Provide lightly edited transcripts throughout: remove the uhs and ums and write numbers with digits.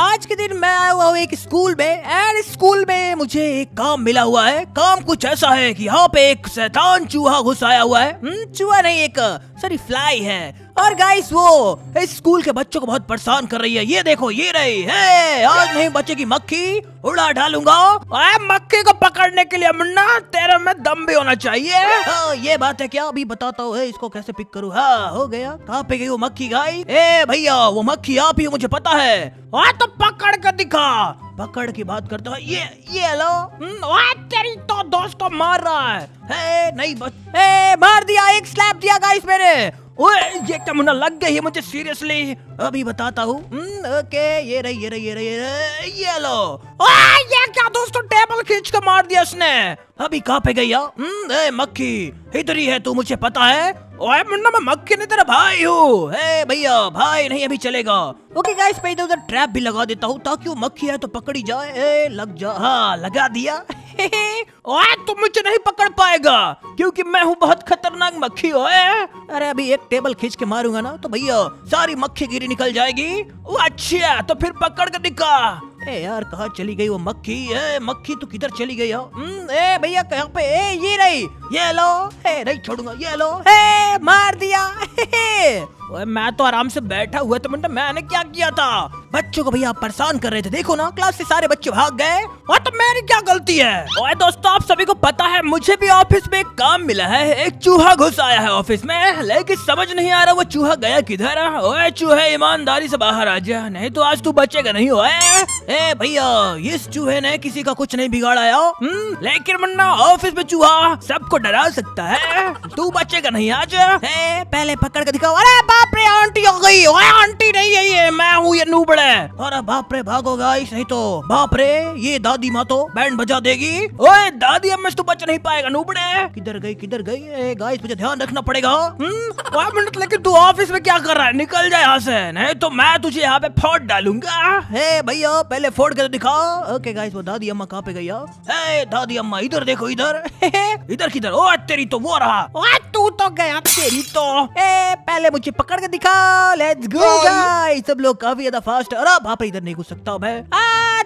आज के दिन मैं आया हुआ हूँ एक स्कूल में, एंड स्कूल में मुझे एक काम मिला हुआ है। काम कुछ ऐसा है कि यहाँ पे एक शैतान चूहा घुसाया हुआ है। चूहा नहीं, एक सॉरी फ्लाई है। और गाइस वो इस स्कूल के बच्चों को बहुत परेशान कर रही है। ये देखो, ये रही है। आज नहीं बच्चे की मक्खी उड़ा डालूंगा। मक्खी को पकड़ने के लिए मुन्ना तेरे में दम भी होना चाहिए। ये बात है क्या, अभी बताता हूँ इसको कैसे पिक करूँ। हाँ, हो गया। कहाँ पे गई वो मक्खी? गाई ए भैया, वो मक्खी आप ही, मुझे पता है। तो पकड़ के दिखा। पकड़ की बात करते हो। ये लो, तेरी तो दोस्त को मार रहा है। नहीं मार दिया, एक स्लैप दिया गाइस मेरे। ओए ये क्या मुन्ना, लग गई है मुझे सीरियसली। अभी बताता हूँ। ओके, ये रही। ये लो। ओए ये क्या दोस्तों, टेबल खींच के मार दिया उसने। अभी कहाँ पे गई? ए मक्खी, इधर ही है तू, मुझे पता है। ओए मुन्ना, मैं मक्खी नहीं, तेरा भाई हूँ। हे भैया, भाई नहीं अभी चलेगा। ओके गाइस, पे इधर उधर ट्रैप भी लगा देता हूँ ताकि वो मक्खी है तो पकड़ी जाए। ए लग जा। हाँ, लगा दिया। ओए तू मुझे नहीं पकड़ पाएगा क्योंकि मैं हूँ बहुत खतरनाक मक्खी। ओए अरे, अभी एक टेबल खींच के मारूंगा ना तो भैया सारी मक्खी गिरी निकल जाएगी। वो अच्छी है तो फिर पकड़ के दिखा। ए यार, कहाँ चली गई वो मक्खी? ए मक्खी तू किधर चली गई? ए भैया कहाँ पे? ए ये रही। ये लो। ए नहीं छोड़ूंगा। ये लो। ए मार दिया। ओए मैं तो आराम से बैठा हुआ था। मतलब मैंने क्या किया था? बच्चों को भैया परेशान कर रहे थे। देखो ना, क्लास से सारे बच्चे भाग गए। और तो मेरी क्या गलती है? ओए दोस्तों, आप सभी को पता है मुझे भी ऑफिस में एक काम मिला है। एक चूहा घुस आया है ऑफिस में, लेकिन समझ नहीं आ रहा वो चूहा गया किधर। ओए चूहे, ईमानदारी से बाहर आ जा, नहीं तो आज तू बचेगा नहीं। ओए भैया, इस चूहे ने किसी का कुछ नहीं बिगाड़ा है। लेकिन मुन्ना, ऑफिस में चूहा सबको डरा सकता है। तू बचेगा नहीं आज। पहले पकड़ के दिखाओ। अरे बाप रे, आंटी हो गई। ओए आंटी नहीं है ये, मैं हूँ ये नूबड़। अरे बाप रे, भागो गाइस, नहीं तो बाप रे ये दादी माँ तो बैंड बजा देगी। ओए दादी, अब मैं तो बच नहीं पाएगा। नूबड़े किधर गई? ए गाइस, मुझे ध्यान रखना पड़ेगा। लेकिन तू ऑफिस में क्या कर रहा है? निकल जा यहाँ से, नहीं तो मैं तुझे यहाँ पे फोड़ डालूंगा। हे भैया, पहले फोड़ के तो दिखाओ। ओके गाइस, वो दादी अम्मा कहाँ पे गई? हे दादी अम्मा, इधर देखो, इधर किधर? ओ तेरी तो वो रहा। ओए तू तो गया, तेरी तो। ए पहले मुझे पकड़ के दिखाओ। लेट्स गो गाइस, सब लोग काफी ज्यादा फास्ट। अरे बाप रे, इधर नहीं घुस सकता मैं।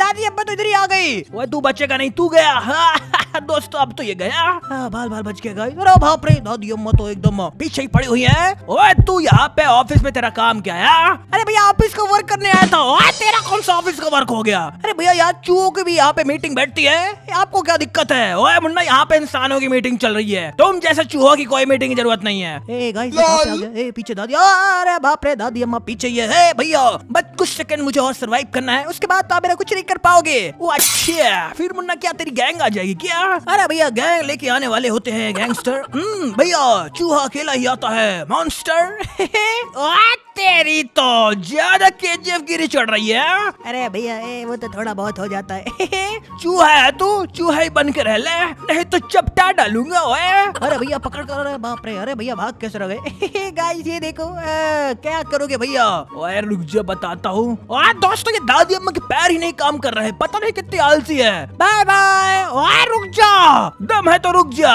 दादी अब्बा तो इधर ही आ गई। वो तू बचेगा नहीं, तू गया। दोस्तों, अब तो ये गया। बाल बच गया गाइस। अरे बाप रे, दादी अम्मा तो एकदम पीछे ही पड़ी हुई है। ओए तू यहाँ पे ऑफिस में, तेरा काम क्या है? अरे भैया, ऑफिस का वर्क करने आया था। ओए तेरा कौन सा ऑफिस का वर्क हो गया? अरे भैया, यार चूहों की भी यहाँ पे मीटिंग बैठती है। आपको क्या दिक्कत है? ओए मुन्ना, यहाँ पे इंसानों की मीटिंग चल रही है। तुम जैसे चूहों की कोई मीटिंग की जरूरत नहीं है। ए गाइस, पीछे दादी। अरे बाप रे, दादी अम्मा पीछे ही है। भैया बस कुछ सेकंड मुझे और सर्वाइव करना है, उसके बाद तो आप मेरा कुछ नहीं कर पाओगे। वो अच्छी है। फिर मुन्ना, क्या तेरी गैंग आ जाएगी क्या? अरे भैया, गैंग लेके आने वाले होते हैं गैंगस्टर। भैया, चूहा अकेला ही आता है, मॉन्स्टर। तेरी तो ज्यादा केजीएफ गिरी चढ़ रही है। अरे भैया, वो तो थोड़ा बहुत हो जाता है। चूहा है तू, चूहा ही बन के रह ले, नहीं तो चपटा डालूंगा। ओए अरे भैया, पकड़ कर। अरे बाप रे, अरे भैया, भाग कैसे रहे? गाइस ये देखो। क्या करोगे भैया? ओए रुक जा, बताता हूँ। दोस्तों, ये दादी अम्मा के पैर ही नहीं काम कर रहे, पता नहीं कितनी आलसी है। Bye bye. ओए रुक जा, दम है तो रुक जा।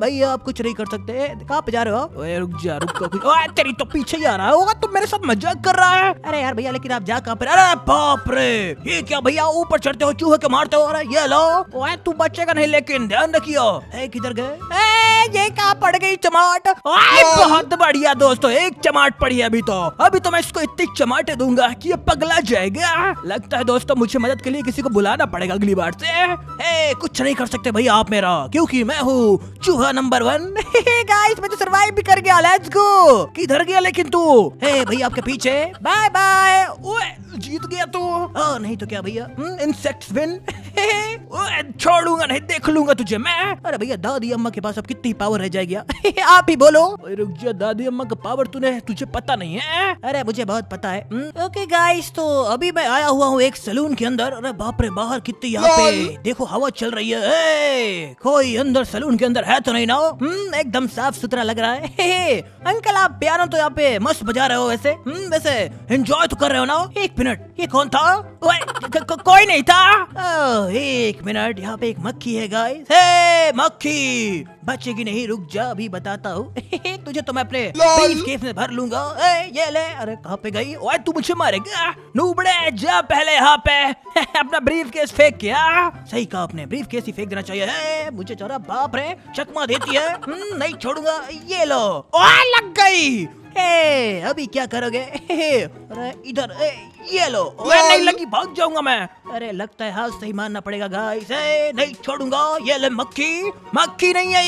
भैया, आप कुछ नहीं कर सकते। कहाँ पे जा रहे हो? ओए रुक जा, रुको। तेरी तो पीछे जा रहा होगा, तुम मेरे साथ मजाक कर रहा है। अरे यार भैया, लेकिन आप जा कहाँ पे? अरे बाप रे, ये क्या भैया, ऊपर चढ़ते हो, चूहे के मारते हो। अरे ये लो। ओए तू बचेगा नहीं, लेकिन ध्यान रखियो। ए किधर गए? ए ये कहाँ पड़ गई चमाट? ओए बहुत बढ़िया दोस्तों, एक चमाट पड़ी है। अभी तो मैं इसको इतनी चमाटे दूंगा कि ये पगला जाएगा। लगता है दोस्तों, मुझे मदद के लिए किसी को बुलाना पड़ेगा अगली बार से। ए कुछ नहीं कर सकते भैया आप मेरा, क्योंकि मैं हूँ चूहा नंबर 1। गाइस, मैं तो सरवाइव भी कर गया। Let's go. किधर गया लेकिन तू? हे भैया, आपके पीछे। Bye bye. ओए जीत गया तू। नहीं तो क्या भैया, इंसेक्ट्स विन। ओए छोड़ूंगा नहीं, देख लूंगा तुझे मैं। अरे भैया, दादी अम्मा के पास अब कितनी पावर रह जाएगी? आप ही बोलो। रुक जा, दादी अम्मा का पावर तुझे पता नहीं है। अरे मुझे बहुत पता है। ओके गाइस, तो अभी मैं आया हुआ हूँ एक सलून के अंदर। अरे बाप रे, बाहर कितनी यहाँ पे देखो हवा चल रही है। कोई अंदर सलून के अंदर है तो नहीं ना? एकदम साफ सुथरा लग रहा है। अंकल, आप पियानो तो यहाँ पे मस्त बजा रहे हो। वैसे एंजॉय तो कर रहे हो ना? एक मिनट, ये कौन था? कोई नहीं था। एक मिनट, यहाँ पे एक मक्खी है गाइस। हे मक्खी, बचेगी नहीं, रुक जा, अभी बताता हूँ। तुझे तो मैं अपने ब्रीफकेस में भर लूंगा। ये ले। अरे कहाँ पे गई? ओए तू मुझे मारेगा? नूबड़े जा पहले यहाँ पे। अपना ब्रीफकेस फेंक के आ। सही कहा, अपने ब्रीफकेस ही फेंक देना चाहिए। मुझे चोरा, बाप रे, चकमा देती है। नहीं छोड़ूंगा। ये लो। ओए लग गई। हे अभी क्या करोगे? अरे इधर, ये लो। ओए नहीं लगी, भाग जाऊंगा मैं। अरे लगता है हाथ सही मानना पड़ेगा गाइस। नहीं छोड़ूंगा। ये ले मक्खी। मक्खी नहीं है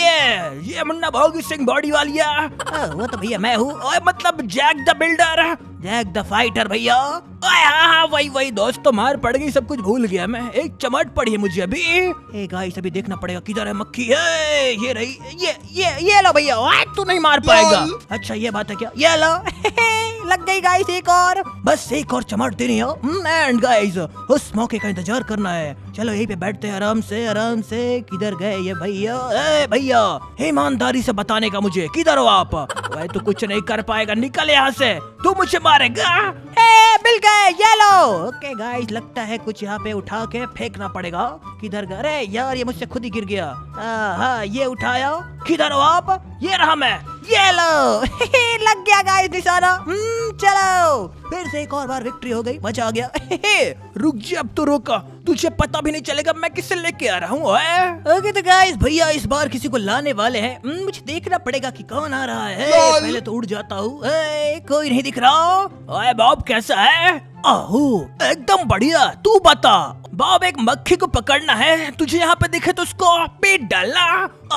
ये मुन्ना भोगी सिंह बॉडी वाली है। वो तो भैया मैं हूँ, मतलब Jack the builder, Jack the fighter भैया। हाँ, वही वही दोस्त, तो मार पड़ गई, सब कुछ भूल गया मैं। एक चमट पड़ी है मुझे अभी। ए गाइस, अभी देखना पड़ेगा किधर है मक्खी। ये रही। ये लो भैया। तू नहीं मार पाएगा। अच्छा ये बात है क्या? ये लो। लग गई गाइस, एक और, बस एक और चमट देनी हो। एंड गाइस, उस मौके का इंतजार करना है। चलो यहीं पे बैठते हैं आराम से आराम से। किधर गए ये भैया? भैया ईमानदारी से बताने का मुझे, किधर हो आप? भाई तू कुछ नहीं कर पाएगा, निकल यहाँ से, तू मुझे मारेगा। मिल गए, ये लो। ओके गाइस, लगता है कुछ यहाँ पे उठा के फेंकना पड़ेगा। किधर गए? अरे यार, ये मुझसे खुद ही गिर गया। हाँ, ये उठाया। किधर हो आप? ये रहा मैं। ये लो। लग गया गाइस निशाना। चलो फिर से एक और बार विक्ट्री हो गई, मजा आ गया। रुक जा, अब तो रोका, तुझे पता भी नहीं चलेगा मैं किससे लेके आ रहा हूँ। ओके तो गाइस, भैया इस बार किसी को लाने वाले हैं। मुझे देखना पड़ेगा कि कौन आ रहा है। पहले तो उड़ जाता हूँ। कोई नहीं दिख रहा। ओए बॉब कैसा है? आहो एकदम बढ़िया। तू बता बॉब, एक मक्खी को पकड़ना है, तुझे यहाँ पे दिखे तो उसको पीट डालना।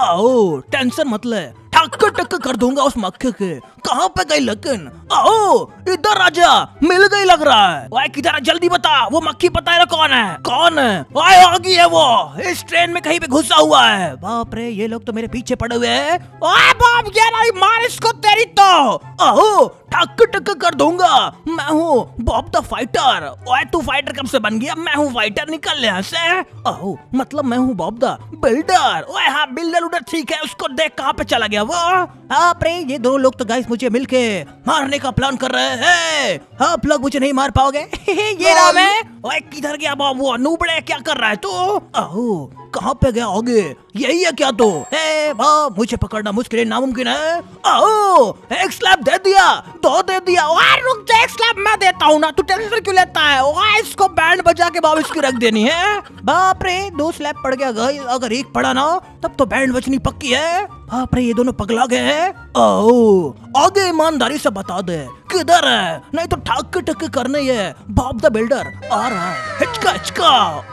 आओ टेंशन मत ले, टक्कर टक्कर कर दूंगा उस मक्खी के। कहाँ पे गई लेकिन? आओ इधर आजा, मिल गई लग रहा है। ओए किधर? जल्दी बता, वो मक्खी पता है ना कौन है? कौन है? ओए आ गई है वो, इस ट्रेन में कहीं पे घुसा हुआ है। बाप रे, ये लोग तो मेरे पीछे पड़े हुए हैं। ओए बाप, ये नहीं मार इसको तेरी तो। आओ टक्कर टक्कर कर दूंगा। मैं हूँ बॉब द फाइटर। ओए तू फाइटर कब से बन गया? मैं हूँ फाइटर, निकल यहाँ से। आओ मतलब मैं हूँ बॉब द बिल्डर। ओए हाँ, बिल्डर उधर ठीक है, उसको देख कहाँ पे चला गया वो। आप रे, ये दो लोग तो गाइस मुझे मिलके मारने का प्लान कर रहे हैं। आप लोग मुझे नहीं मार पाओगे। ये रहा मैं। ओए किधर गया बाबू? वो नूबड़े, क्या कर रहा है तू? तो? कहाँ पे गया आगे? यही है क्या तो? हे बाप, मुझे पकड़ना मुश्किल नामुमकिन है। आओ एक स्लैप दे दिया, दो दे दिया। ओए रुक जा, एक स्लैप मैं देता हूँ ना, तू टेंशन क्यों लेता है? ओए इसको बैंड बजा के बाप इसकी रख देनी है। बाप रे, दो स्लैप पड़ गया गाइस। अगर एक पड़ा ना तब तो बैंड बजनी पक्की है। बाप रे, ये दोनों पगला गए हैं। आओ आगे ईमानदारी से बता दे किधर है, नहीं तो ठाक टक करने है। बॉब द बिल्डर आ रहा है। हिचका हिचका।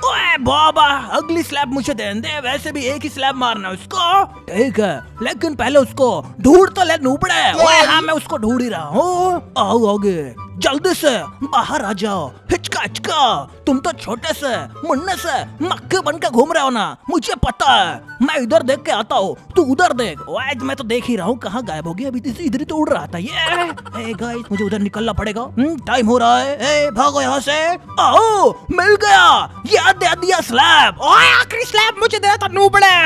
ओए बाबा, अगली स्लैप मुझे दे, वैसे भी एक ही स्लैब मारना उसको। ठीक है, लेकिन पहले उसको ढूंढ तो ले नूबड़े। ओए हाँ, मैं उसको ढूंढ ही रहा हूँ। आओ आगे, जल्दी से बाहर आ जाओ। हिचका हिचका, तुम तो छोटे से मुन्ने से मक्के बन के घूम रहे हो ना, मुझे पता है। मैं इधर देख के आता हूँ, तू उधर देख। आज मैं तो देख ही रहा हूँ, कहाँ गायब हो गया? अभी इधर ही तो उड़ रहा था ये। ए गाइस, मुझे उधर निकलना पड़ेगा, टाइम हो रहा है। ए भागो यहाँ से। आओ मिल गया, याद दे दिया स्लैब। ओए आखिरी स्लैब मुझे दे था नूबड़े।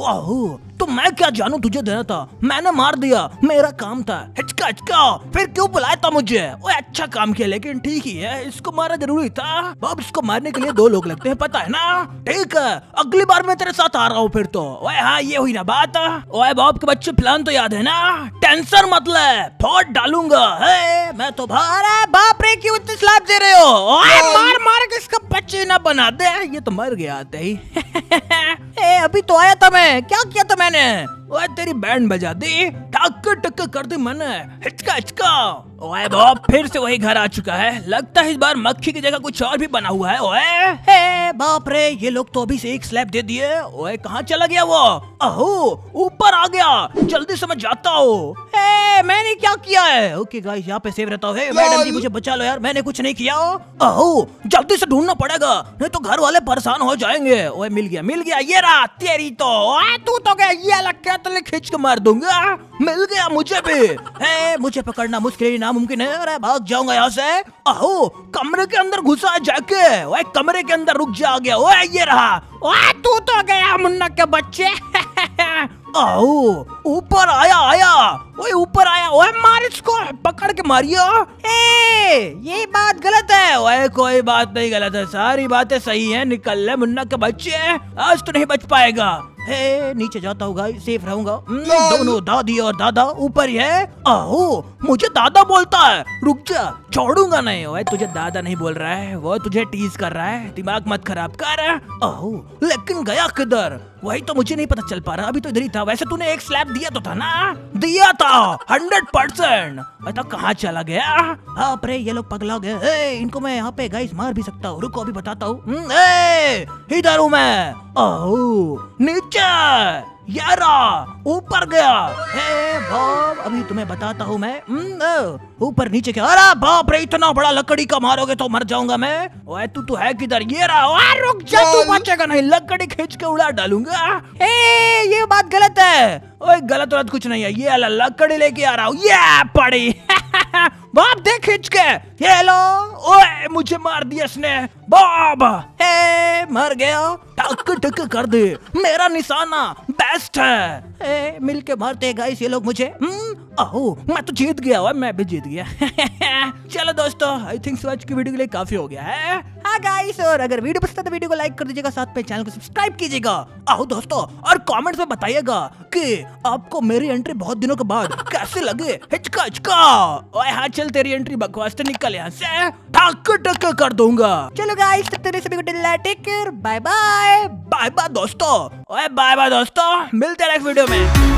ओहो तो मैं क्या जानू, तुझे देना था, मैंने मार दिया, मेरा काम था। हिचका हिचका, फिर क्यों बुलाया था मुझे? ओए अच्छा काम किया, लेकिन ठीक ही है, इसको मारा जरूरी था। बाप, इसको मारने के लिए दो लोग लगते हैं, पता है ना? ठीक है, अगली बार मैं तेरे साथ आ रहा हूँ फिर तो। ओए हाँ, ये हुई ना बात। ओए बाप के बच्चे, प्लान तो याद है ना? टेंशन मत ले, फोड़ डालूंगा। मैं तो बाप रे, क्यों इतनी स्लैब दे रहे हो? मार मार के इसका बच्चे ना बना दे। ये तो मर गया आते ही। अभी तो आया था मैं, क्या किया था मैंने? ओए तेरी बैंड बजा दी, टक टक कर दी मैंने। हिचका हिचका। ओए बॉब, फिर से वही घर आ चुका है, लगता है इस बार मक्खी की जगह कुछ और भी बना हुआ है। ओए हे बाप रे, ये लोग तो अभी से एक स्लैब दे दिए। ओए कहाँ चला गया वो? अहो ऊपर आ गया, जल्दी से मैं जाता हूँ। मैंने क्या किया है? ओके गाइस, यहाँ पे सेव रहता हूँ। मैडम जी मुझे बचा लो यार, मैंने कुछ नहीं किया। अहो जल्दी से ढूंढना पड़ेगा, नहीं तो घर वाले परेशान हो जाएंगे। ओए मिल गया मिल गया, ये रहा तेरी तो। तू तो गया, ये अलग क्या तो खींच के मार दूंगा। मिल गया मुझे भी। मुझे पकड़ना मुश्किल नामुमकिन है। अरे भाग जाऊंगा यहाँ से। आओ कमरे के अंदर घुसा जाके। ओए कमरे के अंदर रुक जा, आ गया। ओए ये रहा। ओए तू तो गया मुन्ना के बच्चे। आओ ऊपर आया आया। ओए ऊपर आया, ओए मार इसको, पकड़ के मारियो। ये बात गलत है। ओए कोई बात नहीं गलत है, सारी बातें सही हैं। निकल ले मुन्ना के बच्चे, आज तो नहीं बच पाएगा। हे नीचे जाता होगा, सेफ रहूंगा। दोनों दादी और दादा ऊपर ही है। आओ, मुझे दादा बोलता है, रुक जा, छोड़ूंगा नहीं। ओए तुझे दादा नहीं बोल रहा है, वो तुझे टीज कर रहा है। दिमाग मत खराब कर। आओ, लेकिन गया किधर, वही तो मुझे नहीं पता चल पा रहा। अभी तो इधर ही था। वैसे तूने एक स्लैब दिया तो था ना, दिया था 100%। बता कहाँ चला गया। हाँ अरे ये लोग पगला गए, इनको मैं यहाँ पे गाइस मार भी सकता हूँ। रुको अभी बताता हूँ। इधर हूँ मैं। ओह नीचे यारा, ऊपर गया। हे बाप, अभी तुम्हें बताता हूँ मैं। ऊपर नीचे क्या। अरे बाप रे, इतना बड़ा लकड़ी का मारोगे तो मर जाऊंगा मैं। ओए तू तो है किधर। ये रहा, रुक जा, तू बचेगा नहीं, लकड़ी खींच के उड़ा डालूंगा। ये बात गलत है। ओए गलत गलत कुछ नहीं है, ये लकड़ी लेके आ रहा हूँ। ये पड़ी बाप, देख खींच के। हेलो, ओए मुझे मार दिया इसने। बाप मर गया, टक टक कर दे। मेरा निशाना बेस्ट है। मिल के मारते हैं गाइस ये लोग मुझे। मैं तो जीत गया। हुआ मैं भी जीत गया। चलो दोस्तों, आई थिंक सो आज की वीडियो के लिए काफी हो गया है। हाँ गाइस, और अगर वीडियो पसंद है तो वीडियो को लाइक कर दीजिएगा, साथ में चैनल को सब्सक्राइब कीजिएगा। आओ दोस्तों, और कमेंट्स में बताइएगा कि आपको मेरी एंट्री बहुत दिनों के बाद कैसे लगे। हिचका हिचका। ओए हाँ चल, तेरी एंट्री बकवास, निकल यहाँ से, ठक ठक कर दूंगा। चलो गाइस, तब तक सभी को take care, bye bye. Bye bye दोस्तों, मिलते हैं नेक्स्ट वीडियो में।